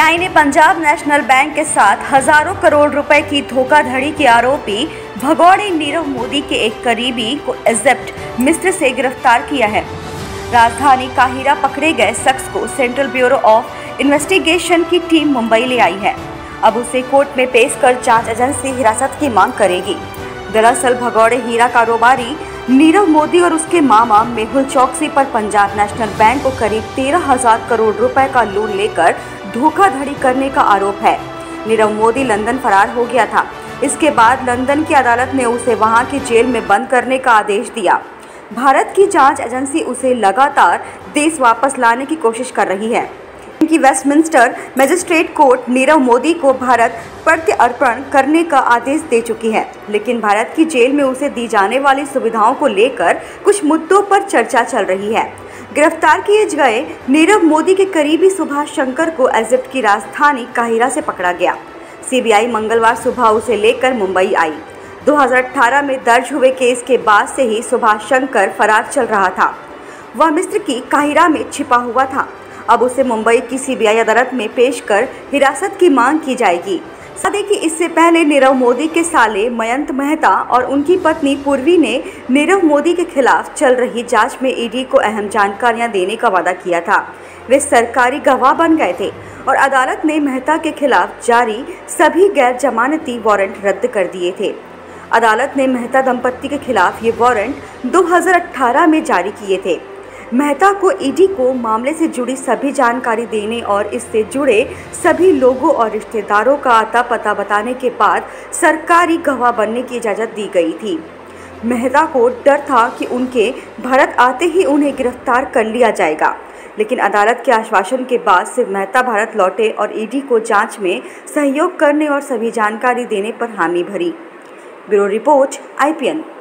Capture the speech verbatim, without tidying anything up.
CBI ने Punjab national bank के साथ हजारों करोड़ रुपए की धोखाधड़ी के आरोपी भगोड़े नीरव मोदी के एक करीबी को इजिप्ट मिस्र से गिरफ्तार किया है। राजधानी काहिरा पकड़े गए शख्स को सेंट्रल ब्यूरो ऑफ इन्वेस्टिगेशन की टीम मुंबई ले आई है। अब उसे कोर्ट में पेश कर जांच एजेंसी हिरासत की मांग करेगी। दरअसल भगोड़े हीरा कारोबारी नीरव मोदी और उसके मामा मेहुल चौकसी पर पंजाब नेशनल बैंक को करीब तेरह हजार करोड़ रुपए का लोन लेकर धोखाधड़ी करने का आरोप है। नीरव मोदी लंदन फरार हो गया था। इसके बाद लंदन की अदालत ने उसे वहां की जेल में बंद करने का आदेश दिया। भारत की जांच एजेंसी उसे लगातार देश वापस लाने की कोशिश कर रही है। इनकी Westminster magistrate court Nirav Modi को भारत प्रत्यर्पण करने का आदेश दे चुकी है, लेकिन भारत की जेल में उसे दी जाने वाली सुविधाओं को लेकर कुछ मुद्दों पर चर्चा चल रही है। गिरफ्तार किए गए नीरव मोदी के करीबी सुभाष शंकर को इजिप्ट की राजधानी काहिरा से पकड़ा गया। सीबीआई मंगलवार सुबह उसे लेकर मुंबई आई। दो हज़ार अठारह में दर्ज हुए केस के बाद से ही सुभाष शंकर फरार चल रहा था। वह मिस्र की काहिरा में छिपा हुआ था। अब उसे मुंबई की सीबीआई अदालत में पेश कर हिरासत की मांग की जाएगी। सदी कि इससे पहले नीरव मोदी के साले मयंत मेहता और उनकी पत्नी पूर्वी ने नीरव मोदी के खिलाफ चल रही जांच में ईडी को अहम जानकारियां देने का वादा किया था। वे सरकारी गवाह बन गए थे और अदालत ने मेहता के खिलाफ जारी सभी गैर जमानती वारंट रद्द कर दिए थे। अदालत ने मेहता दंपत्ति के खिलाफ ये वारंट दो हज़ार अठारह में जारी किए थे। मेहता को ईडी को मामले से जुड़ी सभी जानकारी देने और इससे जुड़े सभी लोगों और रिश्तेदारों का आता पता बताने के बाद सरकारी गवाह बनने की इजाज़त दी गई थी। मेहता को डर था कि उनके भारत आते ही उन्हें गिरफ्तार कर लिया जाएगा, लेकिन अदालत के आश्वासन के बाद सिर्फ मेहता भारत लौटे और ईडी को जांच में सहयोग करने और सभी जानकारी देने पर हामी भरी। Bureau report I P N.